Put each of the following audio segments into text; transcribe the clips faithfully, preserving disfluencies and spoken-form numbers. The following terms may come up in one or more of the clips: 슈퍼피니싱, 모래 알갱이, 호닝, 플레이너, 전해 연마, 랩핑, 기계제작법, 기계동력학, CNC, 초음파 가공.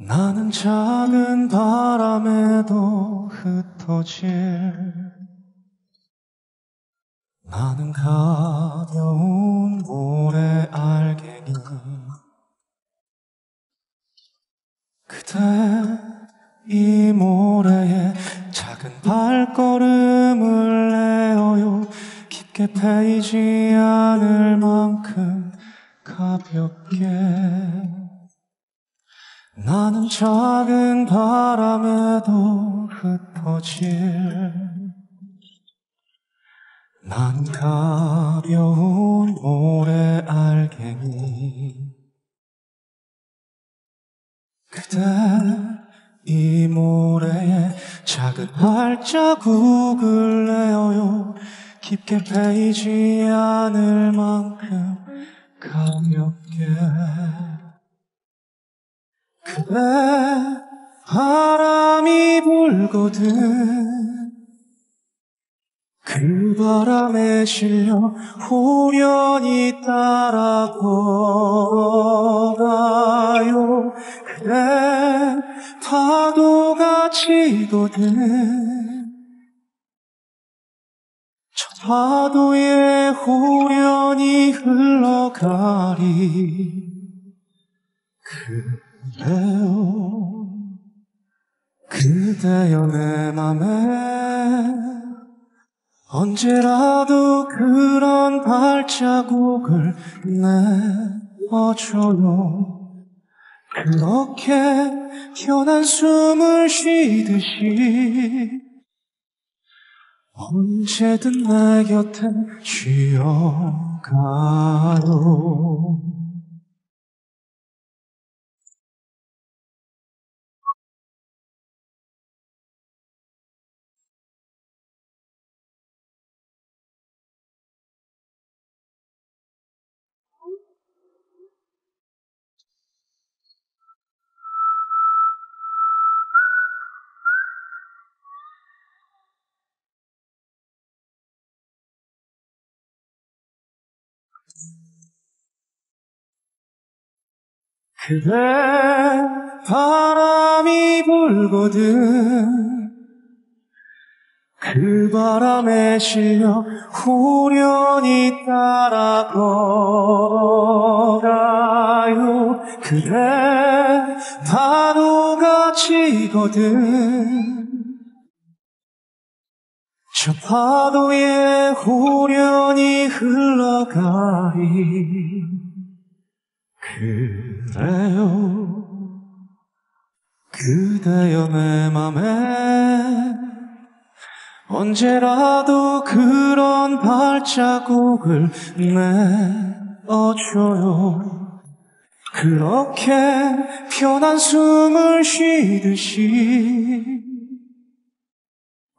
나는 작은 바람에도 흩어질, 나는 가벼운 모래 알갱이. 그대 이 모래에 작은 발걸음을 내어요. 깊게 패이지 않을 만큼 가볍게. 나는 작은 바람에도 흩어질, 난 가벼운 모래 알갱이. 그대 이 모래에 작은 발자국을 내어요. 깊게 패이지 않을 만큼 가볍게. 그대 바람이 불거든 그 바람에 실려 호연히 따라 걸어가요. 그대 파도가 치거든 저 파도에 호연히 흘러가리. 그대여, 그대여 내 맘에 언제라도 그런 발자국을 내어줘요. 그렇게 편한 숨을 쉬듯이 언제든 내 곁에 쉬어가요. 그대 바람이 불거든 그 바람에 실려 후련히 따라 걸어가요. 그대 파도가 치거든 저 파도에 후련히 흘러가리. 그대여, 그대여 내 맘에 언제라도 그런 발자국을 내어줘요. 그렇게 편한 숨을 쉬듯이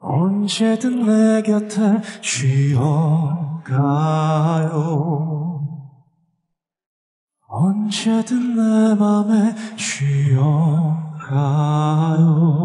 언제든 내 곁에 쉬어가요. 언제든 내 맘에 쉬어가요.